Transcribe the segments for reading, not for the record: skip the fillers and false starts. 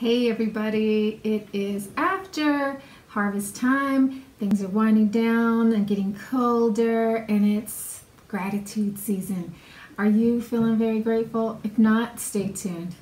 Hey everybody, it is after harvest time. Things are winding down and getting colder, and it's gratitude season. Are you feeling very grateful? If not, stay tuned.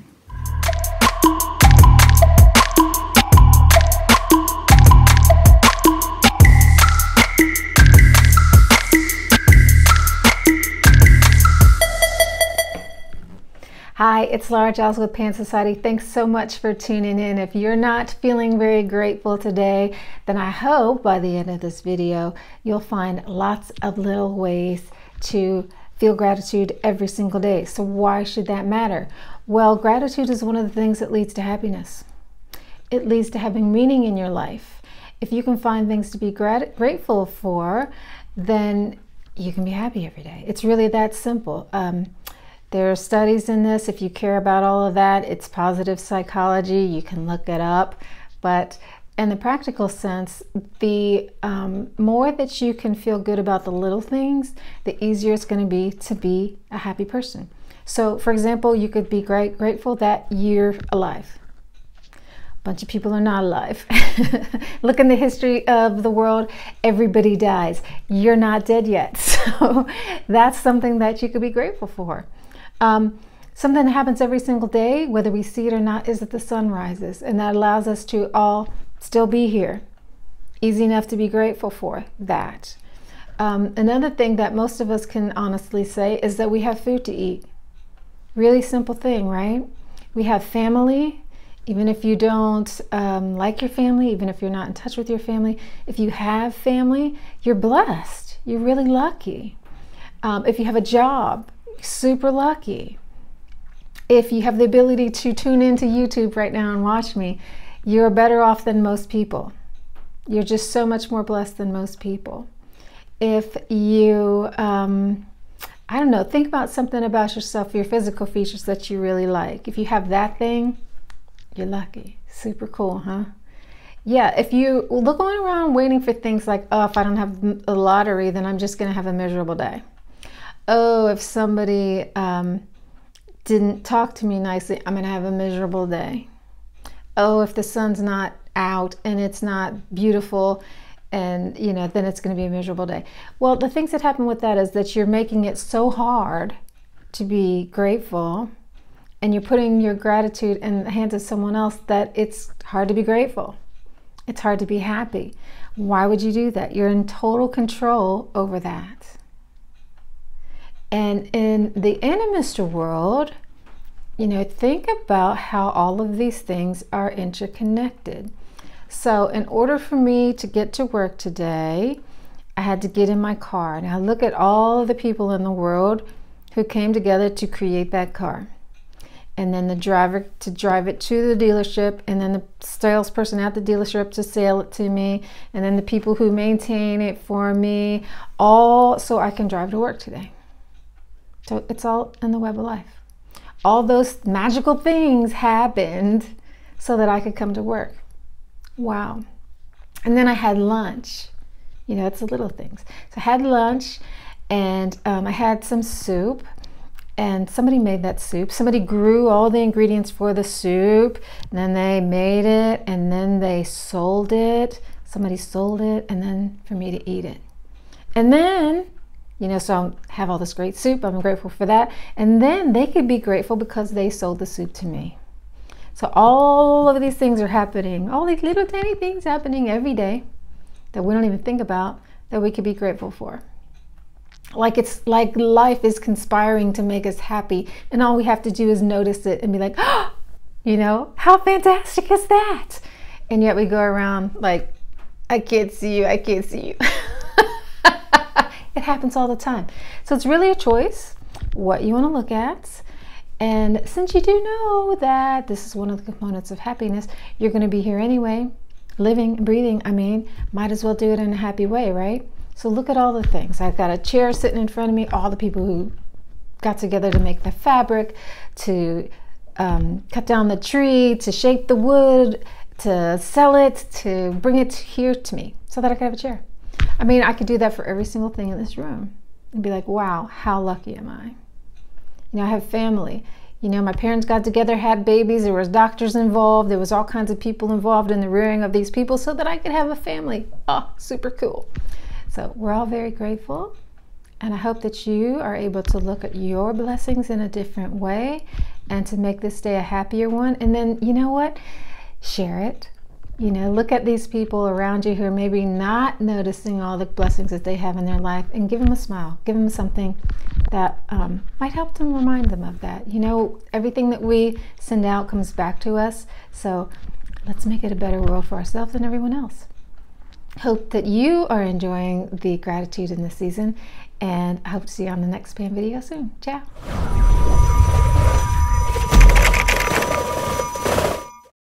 Hi, it's Laura Giles with Pan Society. Thanks so much for tuning in. If you're not feeling very grateful today, then I hope by the end of this video, you'll find lots of little ways to feel gratitude every single day. So why should that matter? Well, gratitude is one of the things that leads to happiness. It leads to having meaning in your life. If you can find things to be grateful for, then you can be happy every day. It's really that simple. There are studies in this. If you care about all of that, it's positive psychology. You can look it up. But in the practical sense, the more that you can feel good about the little things, the easier it's going to be a happy person. So, for example, you could be grateful that you're alive. A bunch of people are not alive. Look in the history of the world, everybody dies. You're not dead yet. So that's something that you could be grateful for. Something that happens every single day, whether we see it or not, is that the sun rises, and that allows us to all still be here. Easy enough to be grateful for that. Another thing that most of us can honestly say is that we have food to eat. Really simple thing, right? We have family. Even if you don't like your family, even if you're not in touch with your family, if you have family, you're blessed. You're really lucky. If you have a job, super lucky. If you have the ability to tune into YouTube right now and watch me, you're better off than most people. You're just so much more blessed than most people. If you, I don't know, think about something about yourself, your physical features that you really like. If you have that thing, you're lucky. Super cool, huh? Yeah, if you look going around waiting for things like, oh, if I don't have a lottery, then I'm just going to have a miserable day. Oh, if somebody didn't talk to me nicely, I'm going to have a miserable day. Oh, if the sun's not out and it's not beautiful, and you know, then it's going to be a miserable day. Well, the things that happen with that is that you're making it so hard to be grateful, and you're putting your gratitude in the hands of someone else that it's hard to be grateful. It's hard to be happy. Why would you do that? You're in total control over that. And in the animist world, you know, think about how all of these things are interconnected. So in order for me to get to work today, I had to get in my car. Now look at all the people in the world who came together to create that car. And then the driver to drive it to the dealership, and then the salesperson at the dealership to sell it to me, and then the people who maintain it for me, all so I can drive to work today. So it's all in the web of life. All those magical things happened so that I could come to work. Wow. And then I had lunch. You know, it's the little things. So I had lunch, and I had some soup, and somebody made that soup. Somebody grew all the ingredients for the soup, and then they made it, and then they sold it. Somebody sold it, and then for me to eat it. And then, you know, so I have all this great soup. I'm grateful for that. And then they could be grateful because they sold the soup to me. So all of these things are happening. All these little tiny things happening every day that we don't even think about that we could be grateful for. Like it's like life is conspiring to make us happy, and all we have to do is notice it and be like, oh, you know, how fantastic is that? And yet we go around like, I can't see you, I can't see you. It happens all the time. So it's really a choice what you want to look at. And since you do know that this is one of the components of happiness, you're going to be here anyway, living and breathing. I mean, might as well do it in a happy way, right? So look at all the things. I've got a chair sitting in front of me, all the people who got together to make the fabric, to cut down the tree, to shape the wood, to sell it, to bring it here to me so that I could have a chair. I mean, I could do that for every single thing in this room and be like, wow, how lucky am I? You know, I have family. You know, my parents got together, had babies, there was doctors involved, there was all kinds of people involved in the rearing of these people so that I could have a family. Oh, super cool. So we're all very grateful. And I hope that you are able to look at your blessings in a different way and to make this day a happier one. And then, you know what? Share it. You know, look at these people around you who are maybe not noticing all the blessings that they have in their life and give them a smile. Give them something that might help them remind them of that. You know, everything that we send out comes back to us. So let's make it a better world for ourselves and everyone else. Hope that you are enjoying the gratitude in this season, and I hope to see you on the next Pan video soon. Ciao!